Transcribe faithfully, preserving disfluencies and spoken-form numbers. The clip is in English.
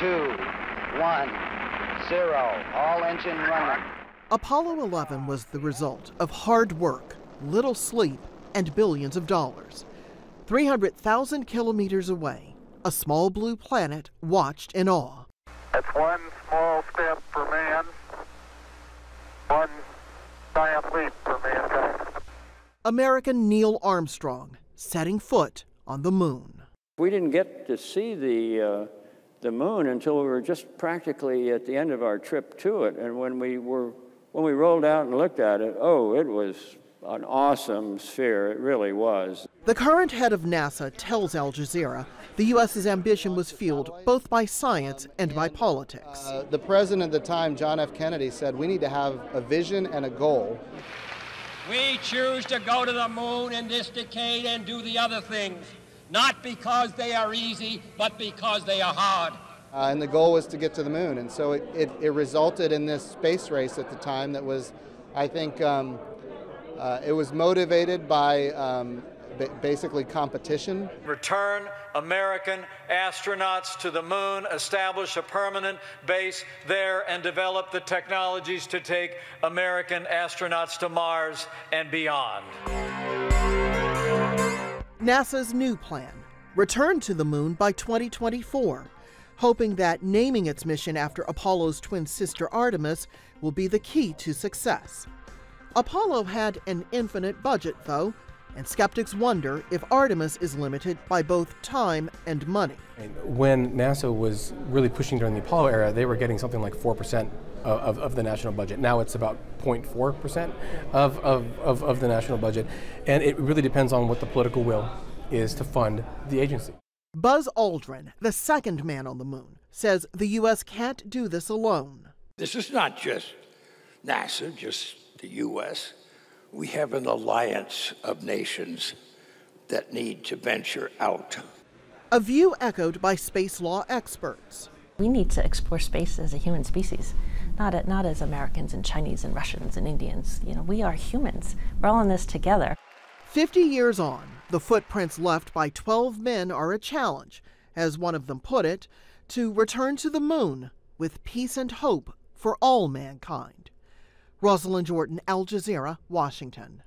two, one, zero, all engine running. Apollo eleven was the result of hard work, little sleep, and billions of dollars. three hundred thousand kilometers away, a small blue planet watched in awe. That's one small step for man, one giant leap for mankind. American Neil Armstrong setting foot on the moon. We didn't get to see the, uh, the moon until we were just practically at the end of our trip to it. And when we, were, when we rolled out and looked at it, oh, it was an awesome sphere, it really was. The current head of NASA tells Al Jazeera the U S's ambition was fueled both by science and by politics. Uh, the president at the time, John F. Kennedy, said we need to have a vision and a goal. We choose to go to the moon in this decade and do the other things, not because they are easy, but because they are hard. Uh, and the goal was to get to the moon, and so it, it, it resulted in this space race at the time that was, I think, um, uh, it was motivated by um, basically competition. Return American astronauts to the moon, establish a permanent base there, and develop the technologies to take American astronauts to Mars and beyond. NASA's new plan, return to the moon by twenty twenty-four, hoping that naming its mission after Apollo's twin sister Artemis will be the key to success. Apollo had an infinite budget, though, and skeptics wonder if Artemis is limited by both time and money. When NASA was really pushing during the Apollo era, they were getting something like four percent of, of the national budget. Now it's about zero point four percent of, of, of, of the national budget. And it really depends on what the political will is to fund the agency. Buzz Aldrin, the second man on the moon, says the U S can't do this alone. This is not just NASA, just the U S We have an alliance of nations that need to venture out. A view echoed by space law experts. We need to explore space as a human species, not, at, not as Americans and Chinese and Russians and Indians. You know, we are humans. We're all in this together. Fifty years on, the footprints left by twelve men are a challenge, as one of them put it, to return to the moon with peace and hope for all mankind. Rosiland Jordan, Al Jazeera, Washington.